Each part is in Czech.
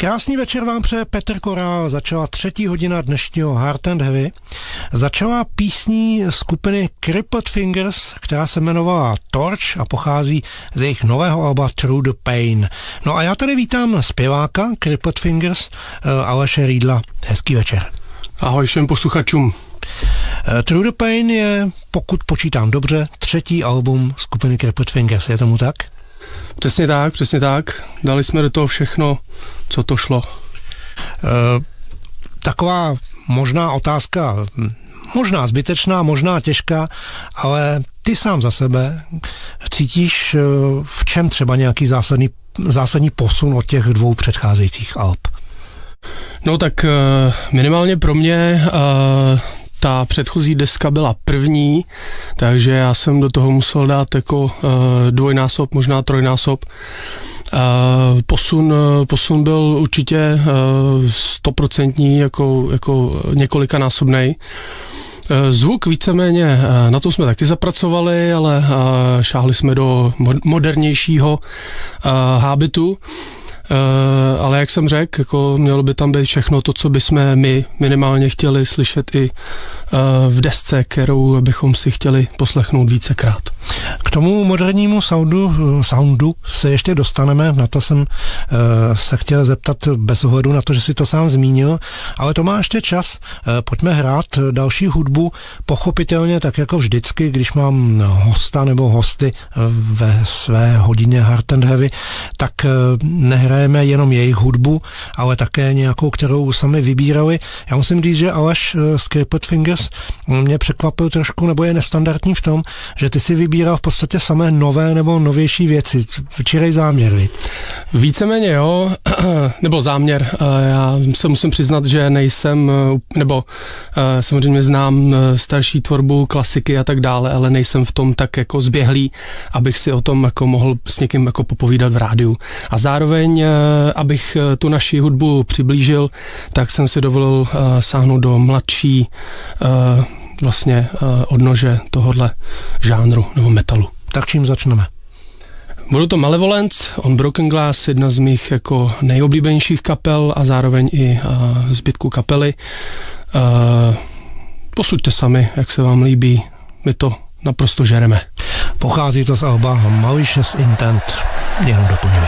Krásný večer vám přeje Petr Korál. Začala 3. hodina dnešního Hard and Heavy. Začala písní skupiny Crippled Fingers, která se jmenovala Torch a pochází z jejich nového alba Through the Pain. No a já tady vítám zpěváka Crippled Fingers Aleše Rídla. Hezký večer. Ahoj všem posluchačům. True the Pain je, pokud počítám dobře, 3. album skupiny Crippled Fingers, je tomu tak? Přesně tak, přesně tak. Dali jsme do toho všechno, co to šlo. Taková možná otázka, možná zbytečná, možná těžká, ale ty sám za sebe cítíš v čem třeba nějaký zásadní posun od těch dvou předcházejících alb? No tak minimálně pro mě ta předchozí deska byla první, takže já jsem do toho musel dát jako dvojnásob, možná trojnásob. Posun byl určitě stoprocentní, jako několikanásobnej. Zvuk víceméně, na to jsme taky zapracovali, ale šáhli jsme do modernějšího hábitu. Ale jak jsem řekl, jako mělo by tam být všechno to, co bychom my minimálně chtěli slyšet i v desce, kterou bychom si chtěli poslechnout vícekrát. K tomu modernímu soundu se ještě dostaneme, na to jsem se chtěl zeptat bez ohledu na to, že si to sám zmínil, ale to má ještě čas, pojďme hrát další hudbu, pochopitelně tak jako vždycky, když mám hosta nebo hosty ve své hodině Hard and Heavy, tak nehrajeme jenom jejich hudbu, ale také nějakou, kterou sami vybírali. Já musím říct, že Aleš z Crippled Fingers mě překvapil trošku, nebo je nestandardní v tom, že ty si vybíral v podstatě samé nové nebo novější věci. Včerej záměr, víc? Víceméně jo, nebo záměr. Já se musím přiznat, že nejsem, nebo samozřejmě znám starší tvorbu, klasiky a tak dále, ale nejsem v tom tak jako zběhlý, abych si o tom jako mohl s někým jako popovídat v rádiu. A zároveň, abych tu naši hudbu přiblížil, tak jsem si dovolil sáhnout do mladší vlastně odnože tohohle žánru nebo metalu. Tak čím začneme? Budu to Malevolence, On Broken Glass, jedna z mých jako nejoblíbenějších kapel a zároveň i zbytku kapely. Posuďte sami, jak se vám líbí, my to naprosto žereme. Pochází to z alba Malicious Intent, jenom doplňuji.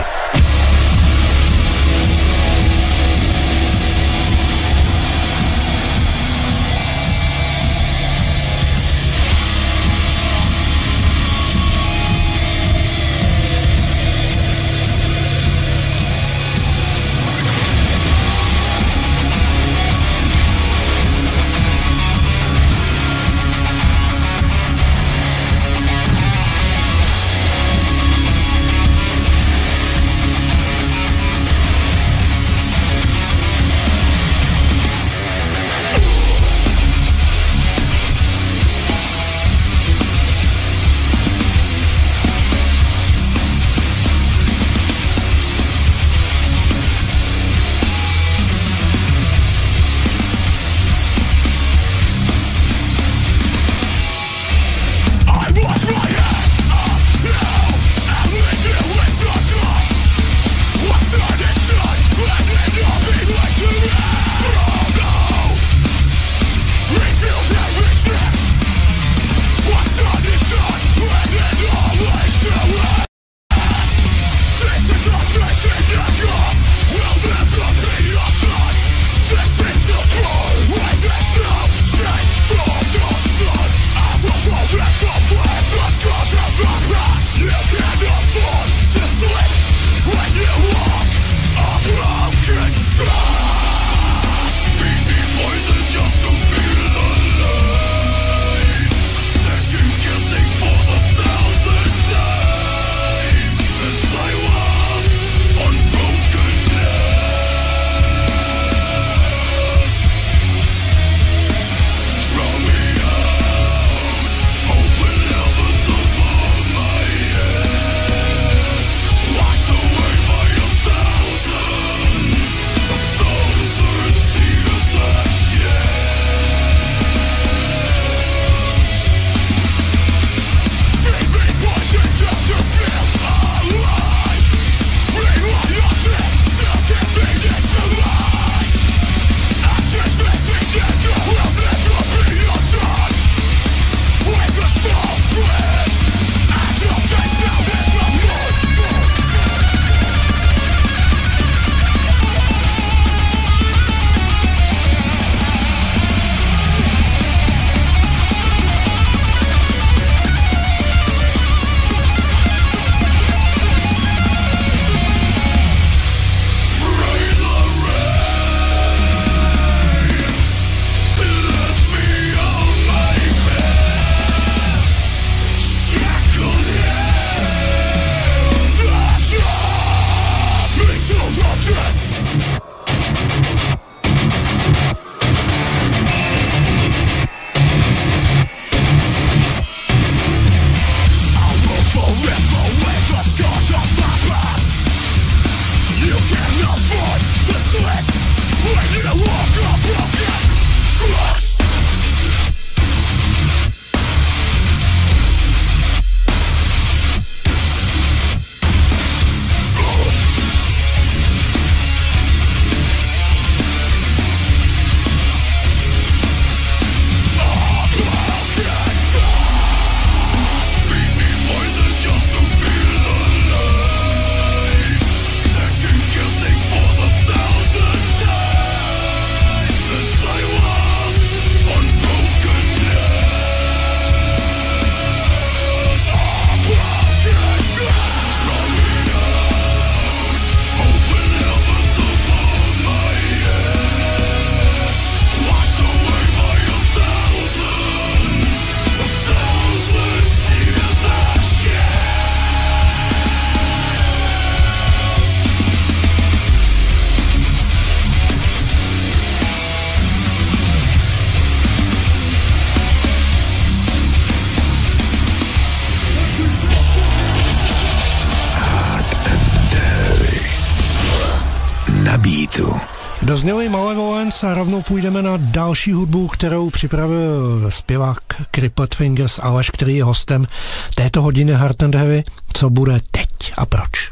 Dozněli Malevolence a rovnou půjdeme na další hudbu, kterou připravil zpěvák Crippled Fingers Aleš, který je hostem této hodiny Heart and Heavy. Co bude teď a proč?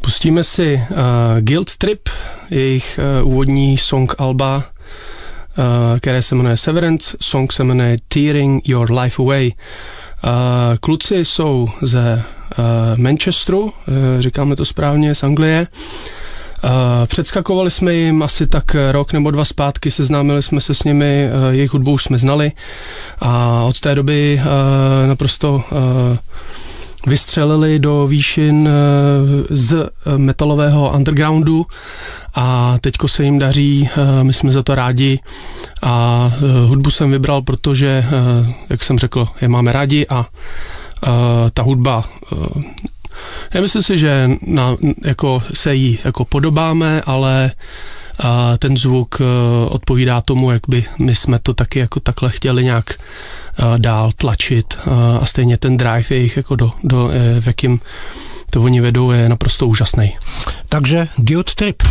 Pustíme si Guilt Trip, jejich úvodní song alba, které se jmenuje Severance, song se jmenuje Tearing Your Life Away. Kluci jsou ze Manchesteru, říkáme to správně, z Anglie. Předskakovali jsme jim asi tak rok nebo dva zpátky, seznámili jsme se s nimi, jejich hudbu už jsme znali a od té doby naprosto vystřelili do výšin z metalového undergroundu a teďko se jim daří, my jsme za to rádi a hudbu jsem vybral, protože, jak jsem řekl, je máme rádi a ta hudba, já myslím si, že se jí podobáme, ale ten zvuk odpovídá tomu, jak by my jsme to taky takhle chtěli nějak dál tlačit a stejně ten drive jejich v jakým to oni vedou, je naprosto úžasný. Takže Guilt Trip.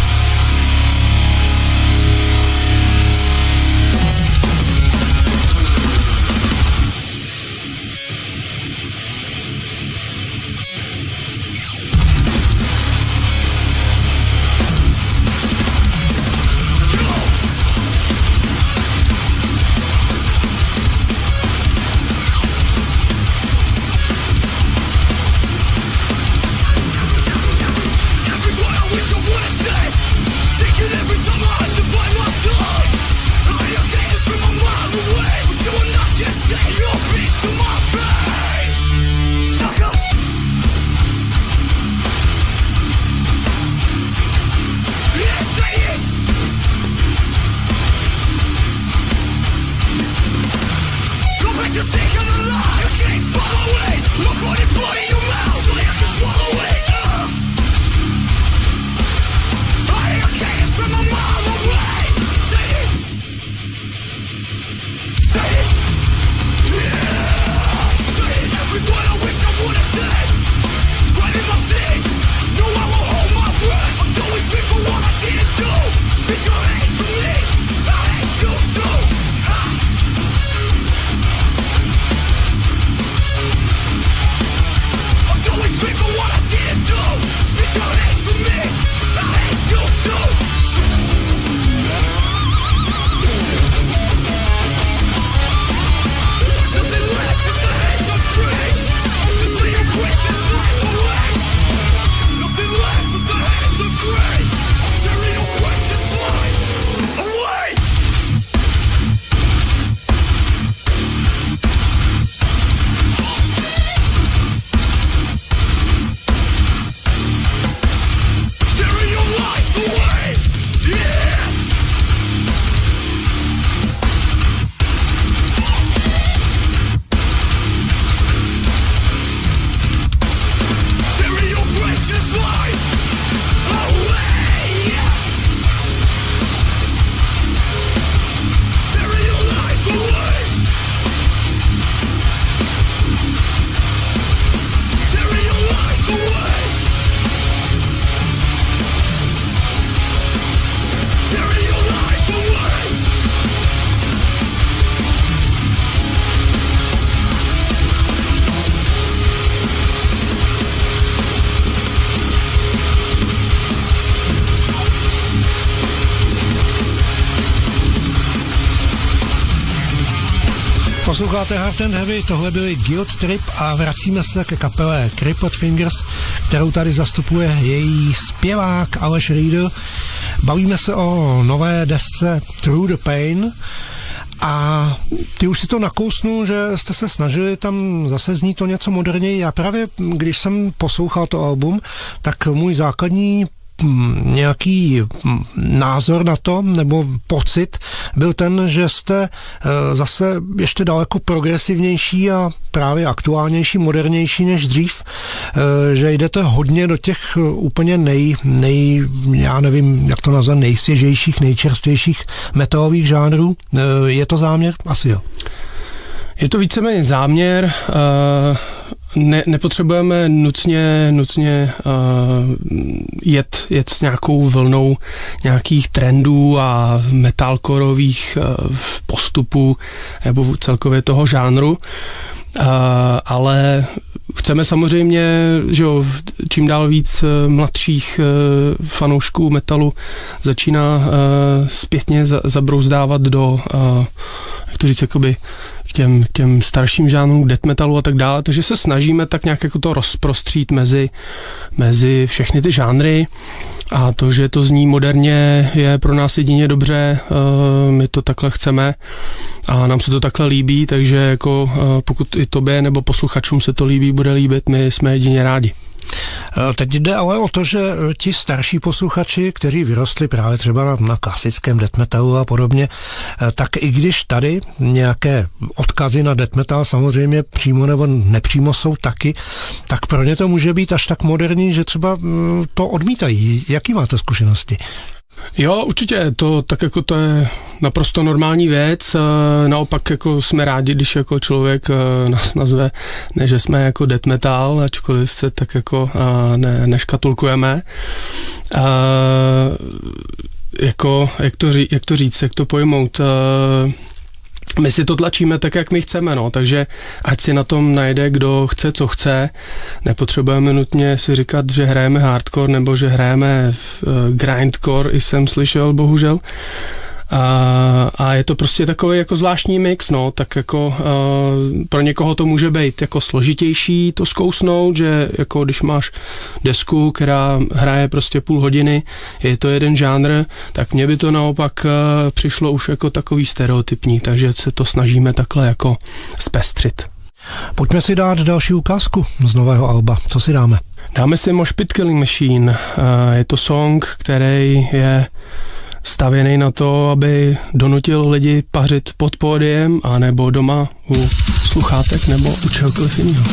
Posloucháte Heart and Heavy, tohle byly Guilt Trip a vracíme se ke kapele Crippled Fingers, kterou tady zastupuje její zpěvák Aleš Rídl. Bavíme se o nové desce Through the Pain a ty už si to nakousnul, že jste se snažili tam zase znít to něco moderněji. Já právě, když jsem poslouchal to album, tak můj základní nějaký názor na to, nebo pocit, byl ten, že jste zase ještě daleko progresivnější a právě aktuálnější, modernější než dřív, že jdete hodně do těch úplně já nevím, jak to nazvat, nejsvěžejších, nejčerstvějších metalových žánrů. Je to záměr? Asi jo. Je to víceméně záměr. nepotřebujeme nutně jet s nějakou vlnou nějakých trendů a metalkorových postupů nebo celkově toho žánru, ale chceme samozřejmě, že jo, čím dál víc mladších fanoušků metalu začíná zpětně zabrouzdávat do, jak to říct, jakoby k těm starším žánrům death metalu a tak dále, takže se snažíme tak nějak jako to rozprostřít mezi všechny ty žánry a to, že to zní moderně, je pro nás jedině dobře, my to takhle chceme a nám se to takhle líbí, takže jako pokud i tobě nebo posluchačům se to líbí, bude líbit, my jsme jedině rádi. Teď jde ale o to, že ti starší posluchači, kteří vyrostli právě třeba na klasickém death metalu a podobně, tak i když tady nějaké odkazy na death metal samozřejmě přímo nebo nepřímo jsou taky, tak pro ně to může být až tak moderní, že třeba to odmítají. Jaký máte zkušenosti? Jo, určitě, to tak jako to je naprosto normální věc, naopak jako jsme rádi, když jako člověk nás nazve, ne že jsme jako death metal, ačkoliv se tak jako neškatulkujeme. Jako, jak to říct, jak to pojmout, my si to tlačíme tak, jak my chceme, no, takže ať si na tom najde, kdo chce, co chce, nepotřebujeme nutně si říkat, že hrajeme hardcore, nebo že hrajeme grindcore, i jsem slyšel, bohužel, a je to prostě takový jako zvláštní mix, no, tak jako pro někoho to může být jako složitější to zkousnout, že jako když máš desku, která hraje prostě půl hodiny, je to jeden žánr, tak mně by to naopak přišlo už jako takový stereotypní, takže se to snažíme takhle jako zpestřit. Pojďme si dát další ukázku z nového alba. Co si dáme? Dáme si Moshpit Killing Machine. Je to song, který je stavěný na to, aby donutil lidi pařit pod pódiem anebo doma u sluchátek nebo u čehokoliv jiného.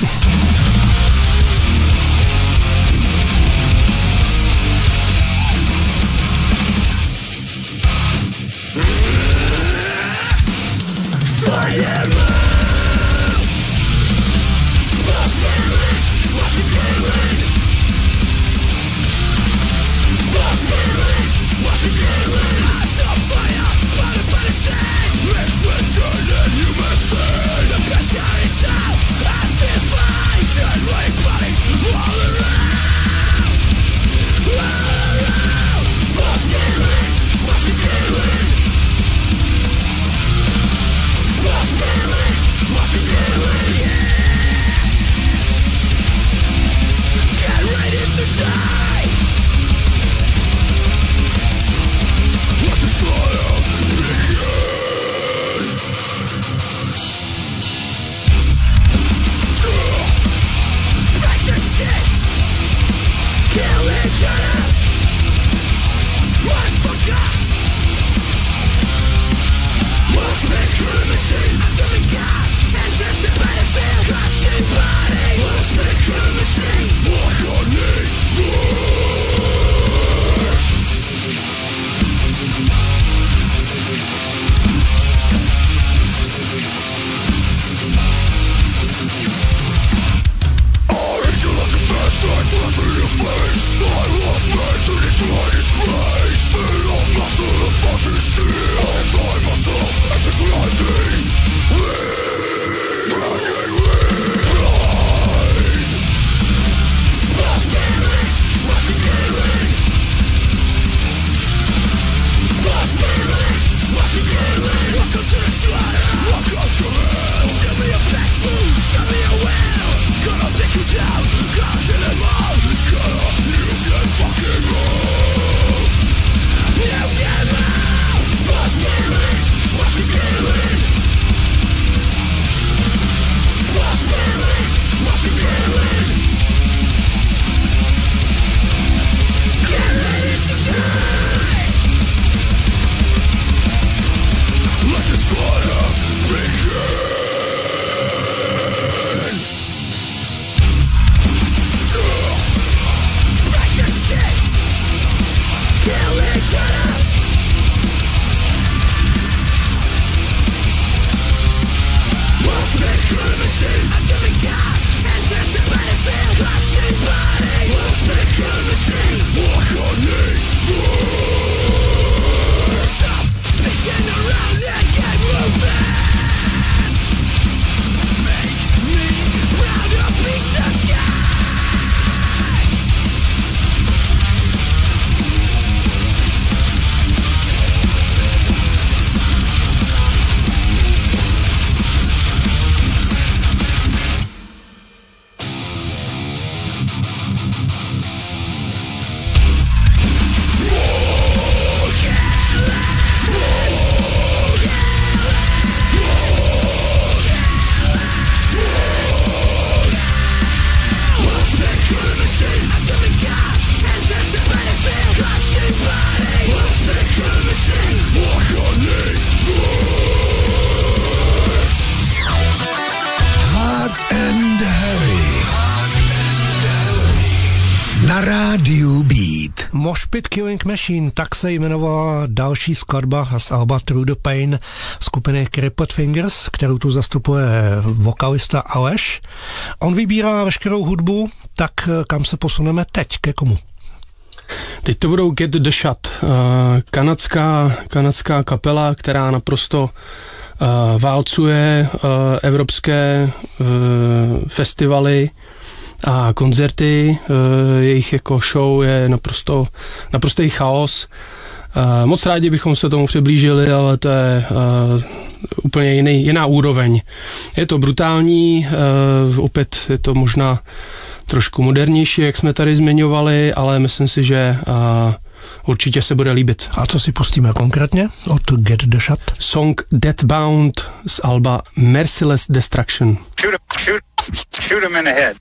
Moshpit Killing Machine, tak se jmenovala další skladba z alba Through the Pain skupiny Crippled Fingers, kterou tu zastupuje vokalista Aleš. On vybírá veškerou hudbu, tak kam se posuneme teď, ke komu? Teď to budou Get the Shot, kanadská kapela, která naprosto válcuje evropské festivaly a koncerty, jejich jako show je naprostý chaos. Moc rádi bychom se tomu přiblížili, ale to je úplně jiná úroveň. Je to brutální, opět je to možná trošku modernější, jak jsme tady zmiňovali, ale myslím si, že určitě se bude líbit. A co si pustíme konkrétně od Get the Shot? Song Deadbound z alba Merciless Destruction. Shoot him in the head.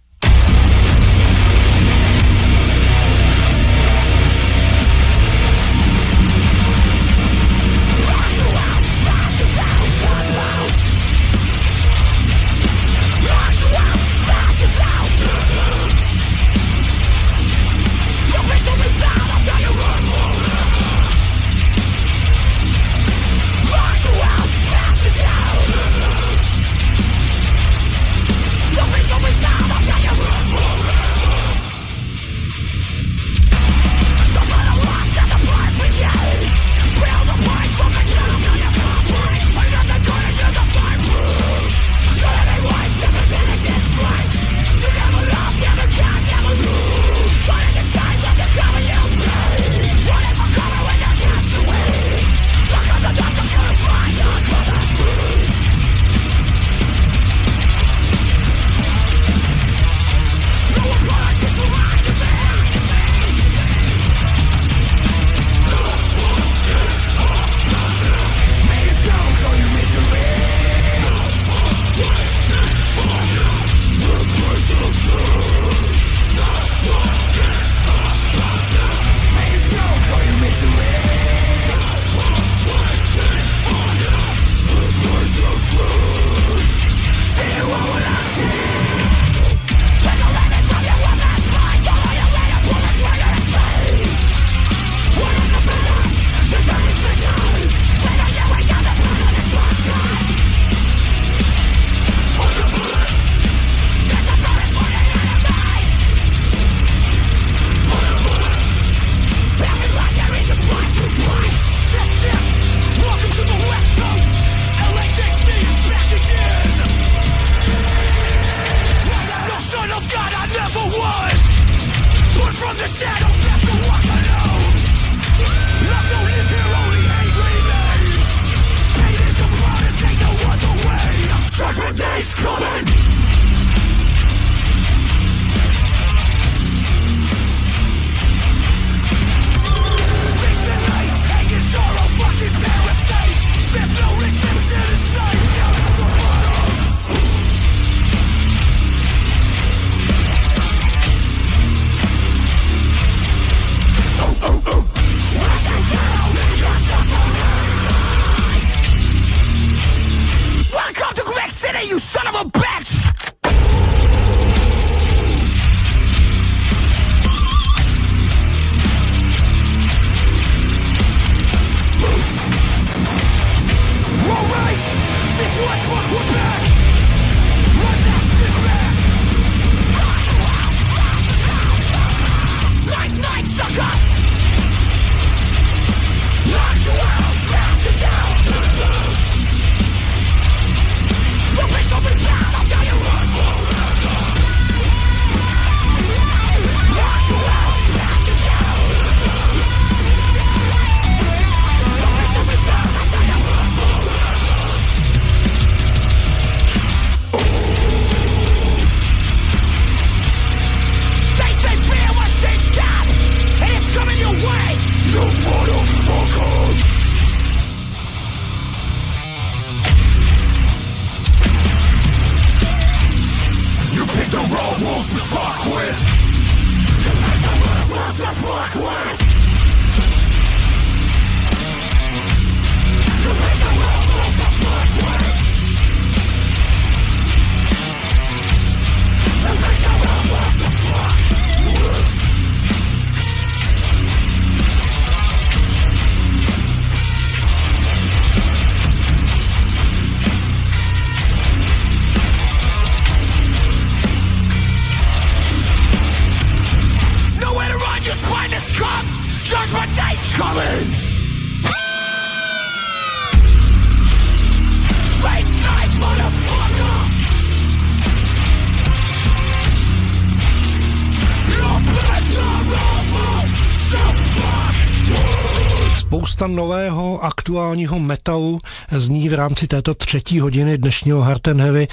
spousta nového aktuálního metalu zní v rámci této třetí hodiny dnešního Hard and Heavy.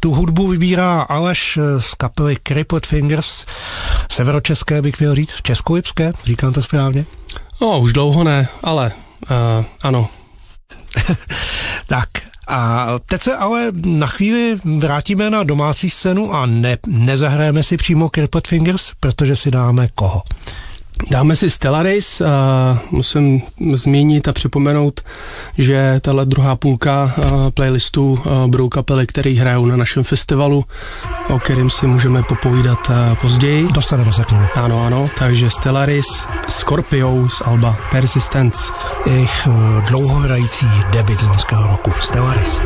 Tu hudbu vybírá Aleš z kapely Crippled Fingers, severočeské bych měl říct, českolipské, říkám to správně? No, už dlouho ne, ale ano. Tak. A teď se ale na chvíli vrátíme na domácí scénu a nezahrajeme si přímo Crippled Fingers, protože si dáme koho? Dáme si Stellaris a musím zmínit a připomenout, že tahle druhá půlka playlistu budou kapely, které hrajou na našem festivalu, o kterém si můžeme popovídat později. Dostaneme se k němu. Ano, ano, takže Stellaris, Scorpius, alba Persistence. Jejich dlouhohrající debut loňského roku, Stellaris.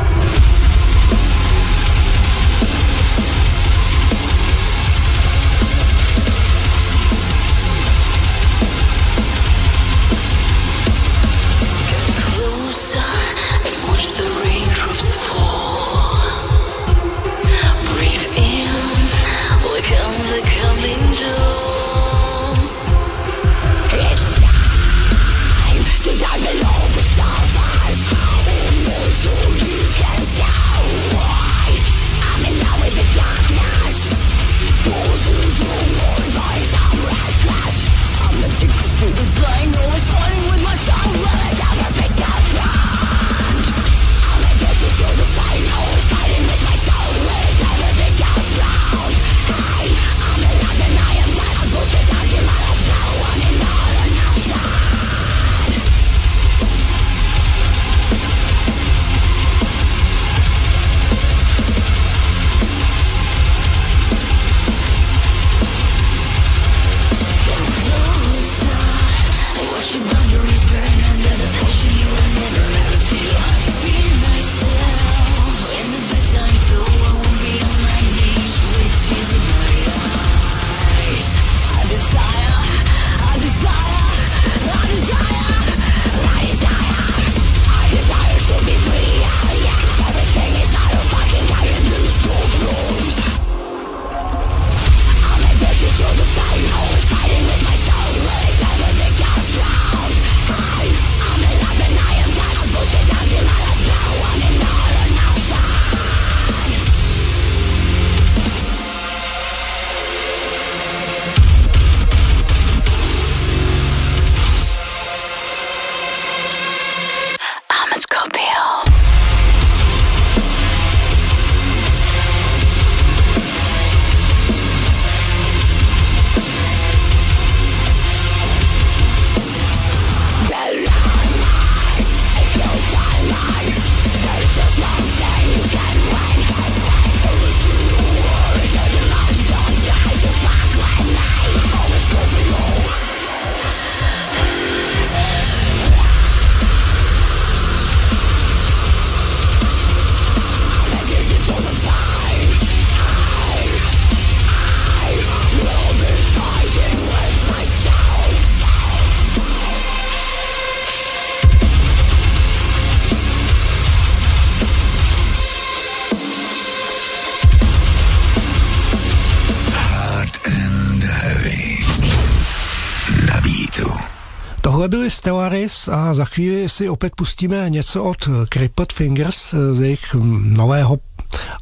Byli Stellaris a za chvíli si opět pustíme něco od Crippled Fingers z jejich nového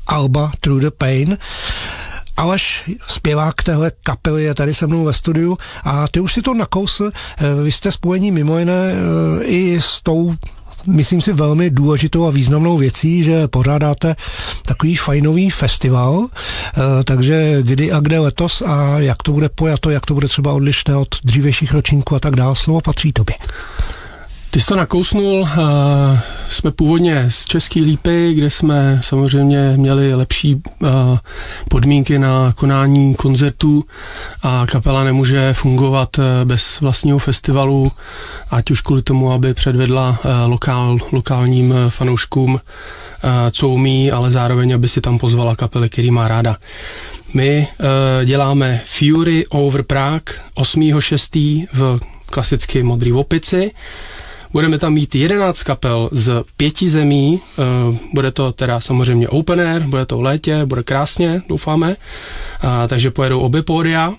alba Through the Pain. Aleš, zpěvák téhle kapely, je tady se mnou ve studiu a ty už si to nakousl. Vy jste spojení mimo jiné i s tou, myslím si, velmi důležitou a významnou věcí, že pořádáte takový fajnový festival, takže kdy a kde letos a jak to bude pojato, jak to bude třeba odlišné od dřívějších ročníků a tak dále, slovo patří tobě. Ty jsi to nakousnul, jsme původně z České Lípy, kde jsme samozřejmě měli lepší podmínky na konání koncertů a kapela nemůže fungovat bez vlastního festivalu, ať už kvůli tomu, aby předvedla lokálním fanouškům, co umí, ale zároveň, aby si tam pozvala kapely, který má ráda. My děláme Fury over Prague 8.6. v klasicky Modrý Vopici. Budeme tam mít 11 kapel z 5 zemí, bude to teda samozřejmě open air, bude to v létě, bude krásně, doufáme, takže pojedou obě pódia.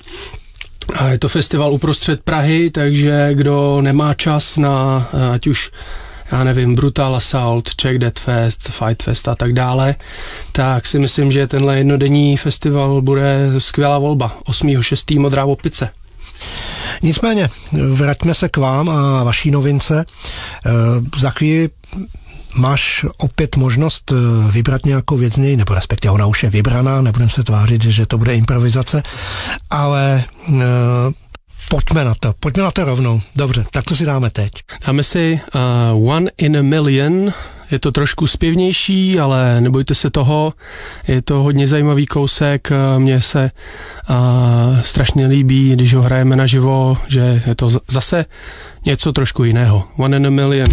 A je to festival uprostřed Prahy, takže kdo nemá čas na, ať už, já nevím, Brutal Assault, Czech Dead Fest, Fight Fest a tak dále, tak si myslím, že tenhle jednodenní festival bude skvělá volba. 8.6. Modrá Vopice. Nicméně, vraťme se k vám a vaší novince. Za chvíli máš opět možnost vybrat nějakou věc z něj, nebo respektive ona už je vybraná, nebudem se tvářit, že to bude improvizace, ale pojďme na to rovnou. Dobře, tak co si dáme teď? Dáme si One in a Million. Je to trošku zpěvnější, ale nebojte se toho. Je to hodně zajímavý kousek. Mně se strašně líbí, když ho hrajeme naživo, že je to zase něco trošku jiného. One in a Million.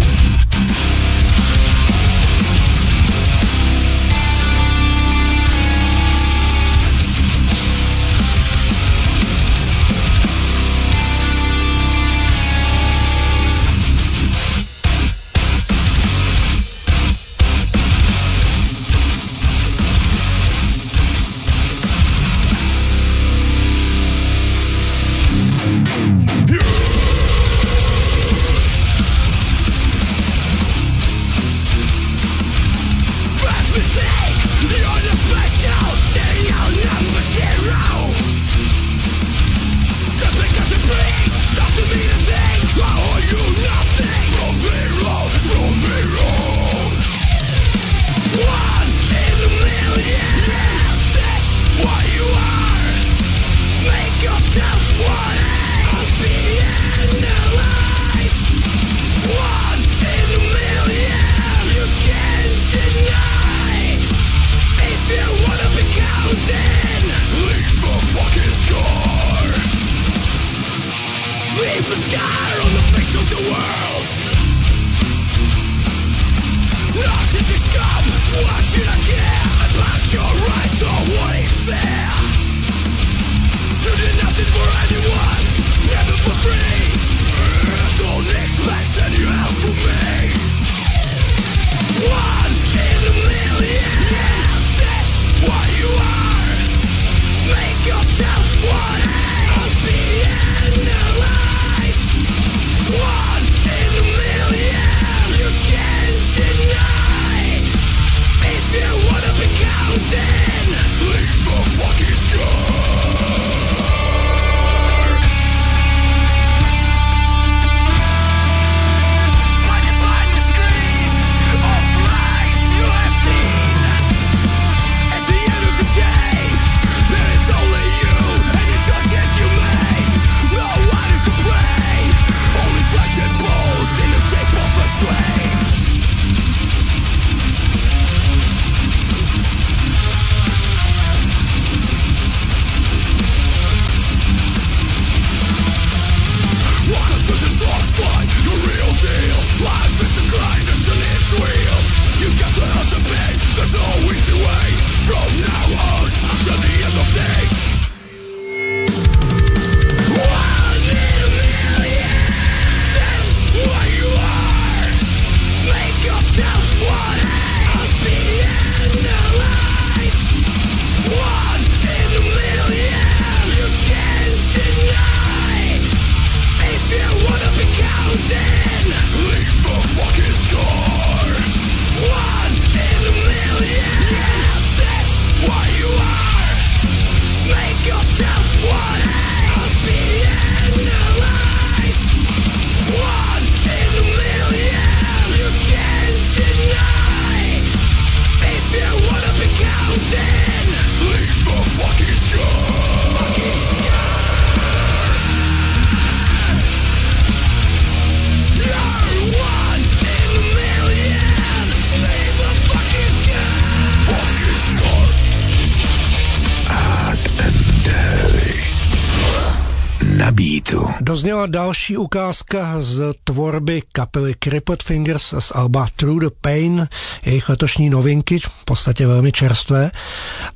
Dozněla další ukázka z tvorby kapely Crippled Fingers z alba Through the Pain, jejich letošní novinky, v podstatě velmi čerstvé.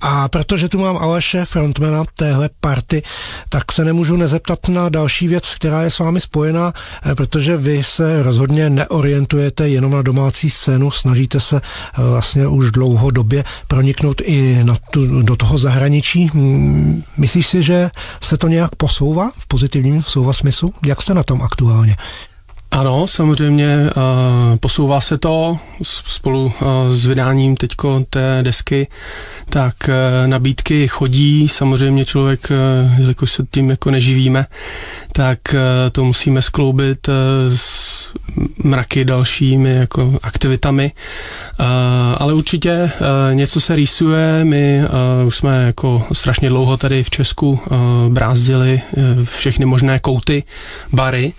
A protože tu mám Aleše, frontmana téhle party, tak se nemůžu nezeptat na další věc, která je s vámi spojená, protože vy se rozhodně neorientujete jenom na domácí scénu, snažíte se vlastně už dlouhodobě proniknout i na do toho zahraničí. Myslíš si, že se to nějak posouvá v pozitivním slova smyslu? Jak jste na tom aktuálně? Ano, samozřejmě posouvá se to spolu s vydáním teďko té desky, tak nabídky chodí, samozřejmě člověk, jelikož se tím jako neživíme, tak to musíme skloubit s mraky dalšími jako aktivitami, ale určitě něco se rýsuje, my už jsme jako strašně dlouho tady v Česku brázdili všechny možné kouty, bary,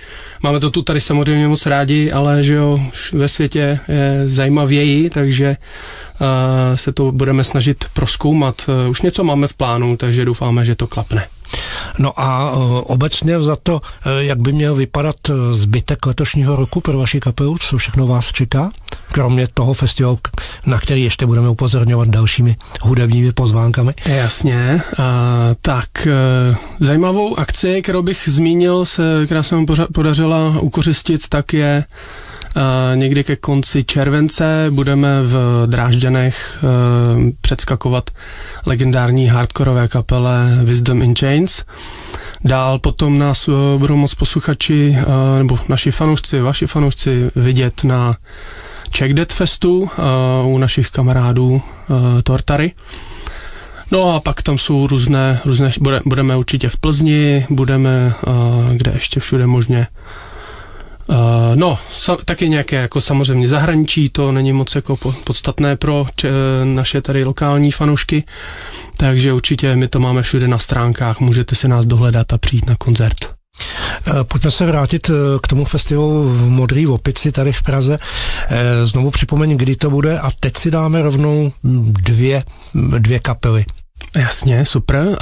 máme to tu tady samozřejmě moc rádi, ale že jo, ve světě je zajímavěji, takže se to budeme snažit prozkoumat. Už něco máme v plánu, takže doufáme, že to klapne. No a obecně za to, jak by měl vypadat zbytek letošního roku pro vaši kapelu, co všechno vás čeká, kromě toho festivalu, na který ještě budeme upozorňovat dalšími hudebními pozvánkami. Jasně, tak zajímavou akci, kterou bych zmínil, která se nám podařila ukořistit, tak je někdy ke konci července budeme v Drážďanech předskakovat legendární hardkorové kapele Wisdom in Chains. Dál potom nás budou moc posluchači, nebo naši fanoušci, vaši fanoušci vidět na Czech Dead Festu u našich kamarádů Tortary. No a pak tam jsou různé budeme určitě v Plzni, budeme kde ještě všude možně. Taky nějaké jako samozřejmě zahraničí, to není moc jako podstatné pro naše tady lokální fanoušky, takže určitě my to máme všude na stránkách, můžete si nás dohledat a přijít na koncert. Pojďme se vrátit k tomu festivalu v Modré Vopici tady v Praze. Znovu připomeň, kdy to bude a teď si dáme rovnou dvě kapely. Jasně, super.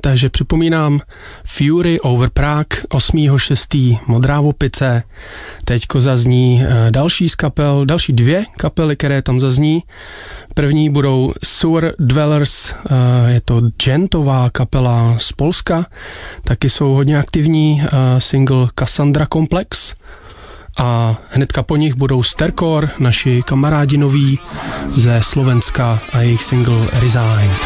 Takže připomínám Fury over Prague, 8.6. Modrá Vopice. Teďko zazní další dvě kapely, které tam zazní. První budou Sewer Dwellers, je to gentová kapela z Polska. Taky jsou hodně aktivní, single Cassandra Complex. A hnedka po nich budou Stercore, naši kamarádi noví ze Slovenska a jejich single Resigned.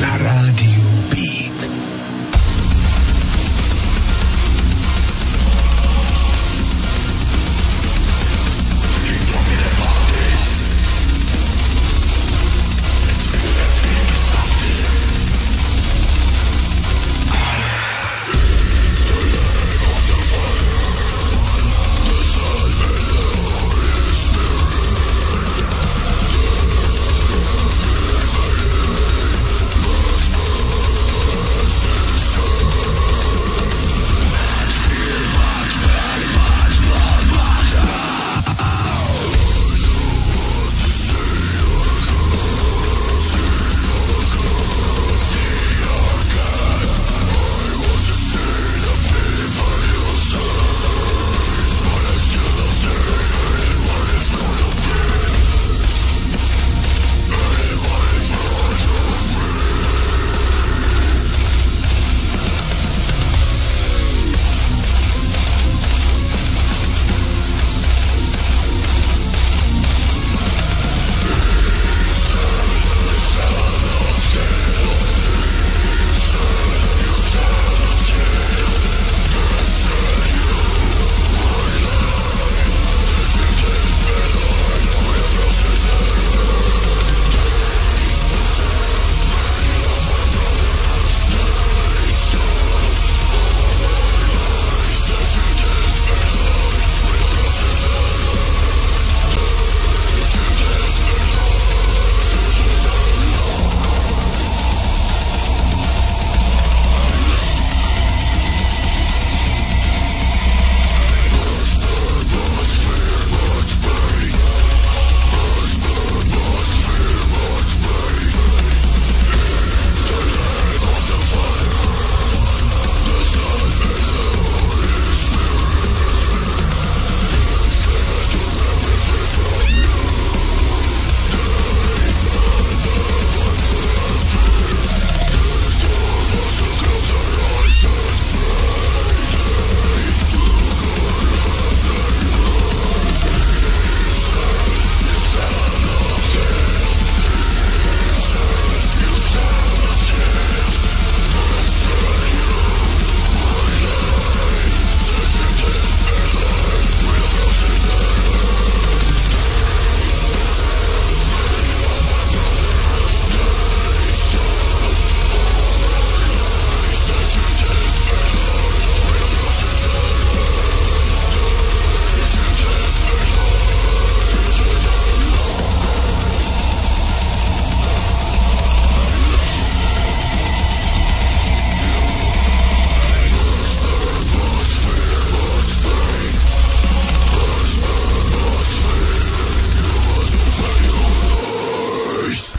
na rádiu Beat.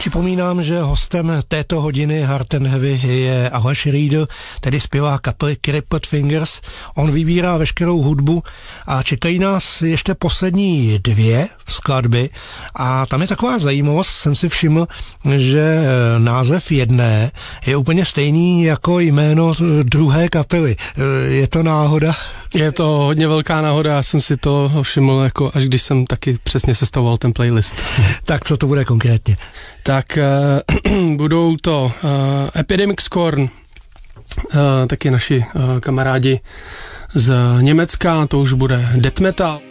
Připomínám, že hostem této hodiny Hard and Heavy je Aleš Rídl, tedy zpěvák kapely Crippled Fingers. On vybírá veškerou hudbu a čekají nás ještě poslední dvě skladby. A tam je taková zajímavost, jsem si všiml, že název jedné je úplně stejný jako jméno druhé kapely. Je to náhoda? Je to hodně velká náhoda, já jsem si to všiml, jako až když jsem taky přesně sestavoval ten playlist. Tak co to bude konkrétně? Tak budou to Epidemic Scorn, taky naši kamarádi z Německa, to už bude death metal.